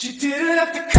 You didn't have to come.